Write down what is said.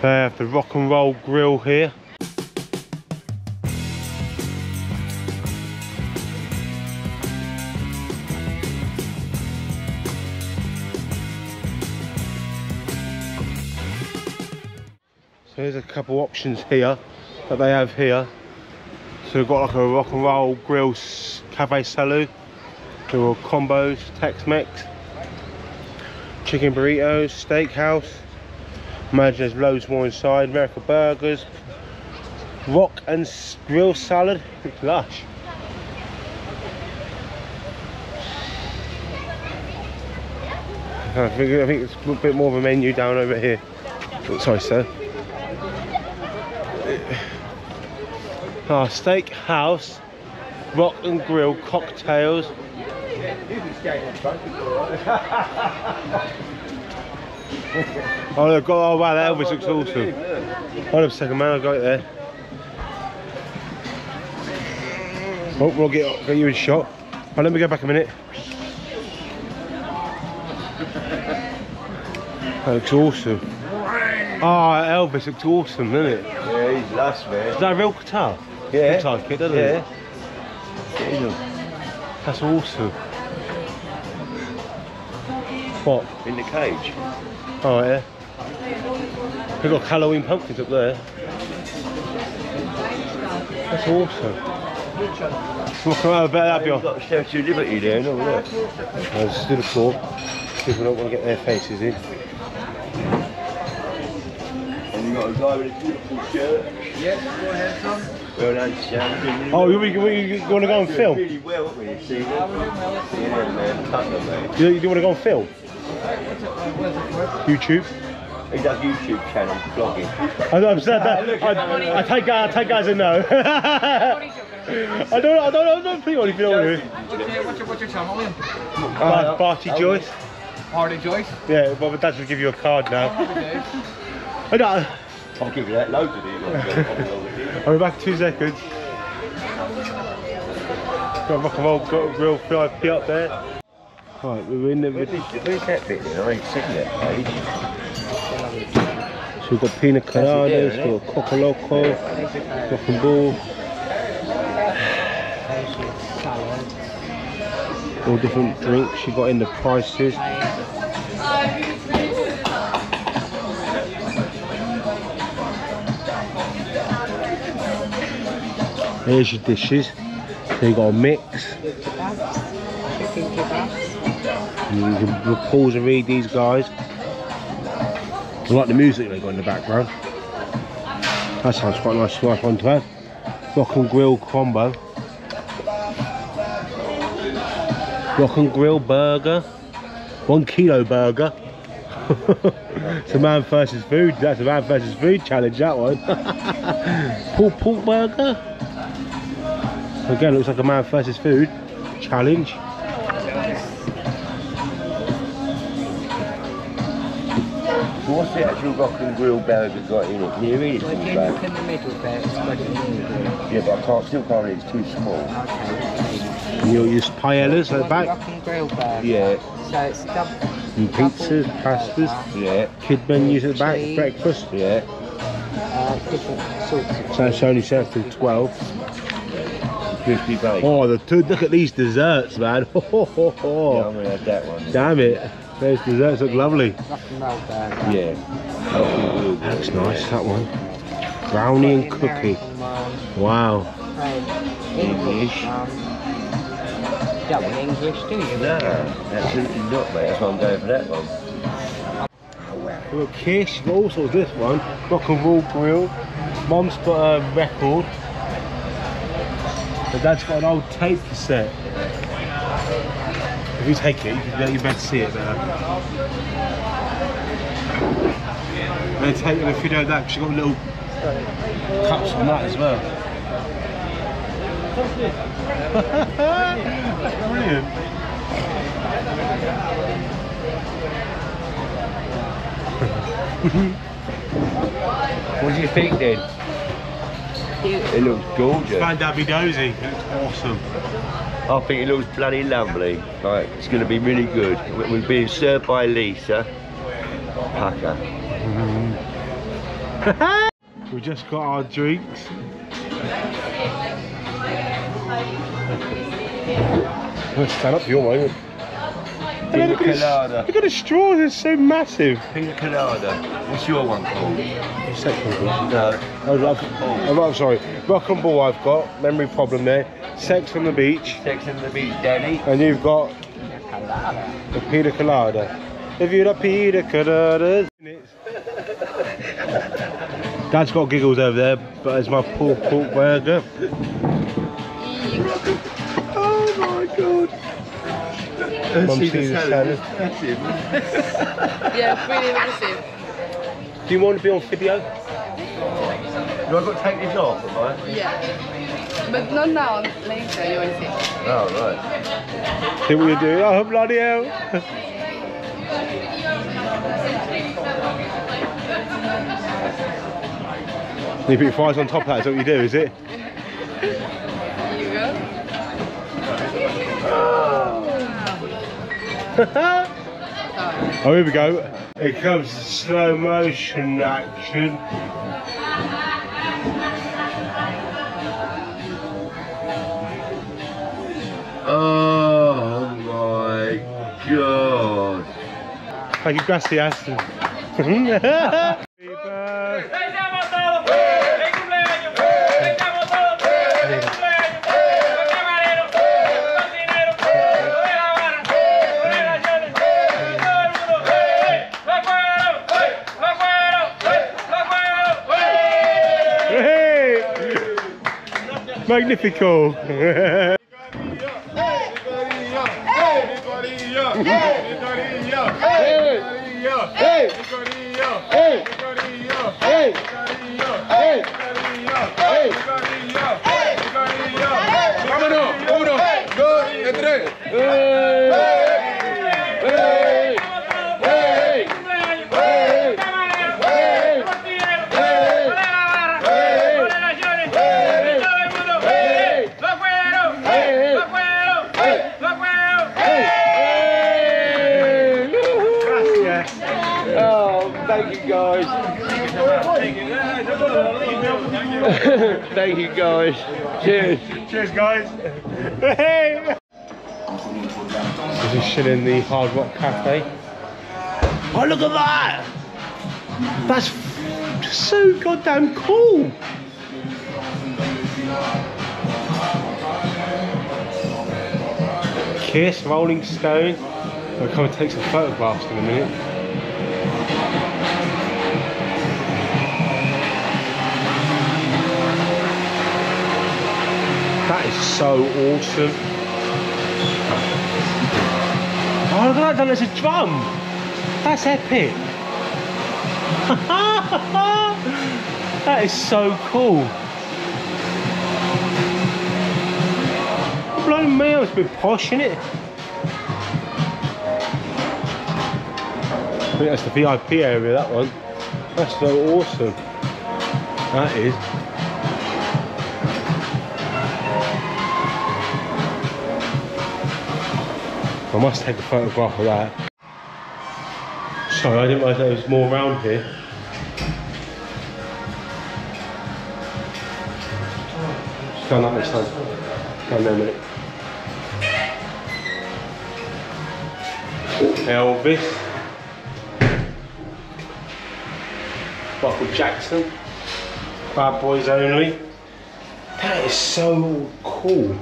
They have the Rock and Roll Grill here. So there's a couple options here that they have here. So we've got like a Rock and Roll Grill Cafe Salut, little combos, TexMex, chicken burritos, steakhouse. Imagine there's loads more inside. American burgers, rock and grill salad. It's lush. I think it's a bit more of a menu down over here. Oh, sorry, sir. Oh, steakhouse, rock and grill cocktails. Oh, God, oh wow, that Elvis looks awesome. Hold up a second, man, I'll go there. Oh, we'll get you in shot. Oh, let me go back a minute. That looks awesome. Ah, oh, Elvis looks awesome, doesn't it? Yeah, he's lush, man. Is that a real guitar? Yeah. Looks like it, doesn't it? Yeah. That's awesome. What? In the cage. Oh yeah. We've got Halloween pumpkins up there. That's awesome. Walk around about that, Bjorn. We've got a Statue of Liberty there, no, look. No, it's still a floor. People don't want to get their faces in. And you've got a guy with a beautiful shirt. Yes, go ahead, son. Well done, Sam. Oh, you want to go and film? Really well, haven't we, Stephen? Yeah, man. Tottenham, mate. You want to go and film? YouTube? He does YouTube channel, vlogging. I'm sad that. I take that as a no. I don't think what he's filming. What's your channel name? Bartie Joyce. Bartie Joyce? Yeah, well, my dad will give you a card now. I'll give you that, loads of these. I'll be back in 2 seconds. Got Rock and Roll Grill Cafe up there. Right, we're in the... Where's that bit there? I ain't seen that page. So we've got pina coladas, we've got coco loco, rock and ball. All different drinks, she got in the prices. There's your dishes. So you got a mix. You can pause and read these guys. I like the music they got in the background. That sounds quite a nice one to have. Rock and grill combo. Rock and grill burger. 1 kilo burger. It's a man versus food. That's a man versus food challenge, that one. Pork burger. Again, looks like a man versus food challenge. What's the actual rock and grill burger got in it? Can you read it? Look in the middle there, it's got in the middle. Yeah, but I still can't read, it's too small. Okay. You'll use paellas at the back? Rock and grill burger. Yeah. So it's double. And pizzas, pastas. Yeah. Kid menus at the back, cheese. Breakfast. Yeah. Different sorts of. So it's only served till 12. Crispy bake. Oh, the two, look at these desserts, man. Yeah, I'm going to have that one. Damn it. Those desserts look lovely. Yeah. Oh, that's nice, that one. Brownie and cookie. Wow. English. You don't want English, do you? No, absolutely not, mate. That's why I'm going for that one. Oh, wow. Little Kiss, but also this one. Rock and Roll Grill. Mum's got a record. But Dad's got an old tape cassette. If you take it, you'd better see it there. They're taking a video of that because she's got little cups on that as well. Brilliant. What do you think then? It looks gorgeous. It's Bandabby Dozy. It looks awesome. I think it looks bloody lovely. Like, it's going to be really good. We're being served by Lisa. Packer. We just got our drinks. Stand up for your moment. Pina colada. Look at the straws, it's so massive. Pina colada. What's your one called? It's second one. No. I'm sorry. Rock and Ball I've got. Memory problem there. Sex on the Beach. Sex on the Beach, Danny. And you've got the pina colada. If you're the pina coladas. Dad's got giggles over there, but it's my pork burger. Oh my god. Mum, see the salad. Massive. Yeah, really massive. Do you want to be on video? Do I got to take this off, have I? Yeah. But not now, later, you will see. Oh, right. See what you're doing? Oh, bloody hell. You put your fries on top of that, is that what you do, is it? Oh, here we go. It comes to slow motion action. Oh my god. Thank you, gracias. Magnifico! Thank you guys. Cheers. Cheers guys. Hey. Position in the Hard Rock Cafe. Oh look at that! That's so goddamn cool. Kiss, Rolling Stone. I'll come and take some photographs in a minute. That is so awesome. Oh, look at that done as a drum. That's epic. That is so cool. Bloody me, it's a bit posh, isn't it? I think that's the VIP area, that one. That's so awesome. That is. I must take a photograph of that. Sorry, I didn't realise there was more around here. Just go on that next time. Go on there a minute. Elvis. Michael Jackson. Bad Boys Only. That is so cool.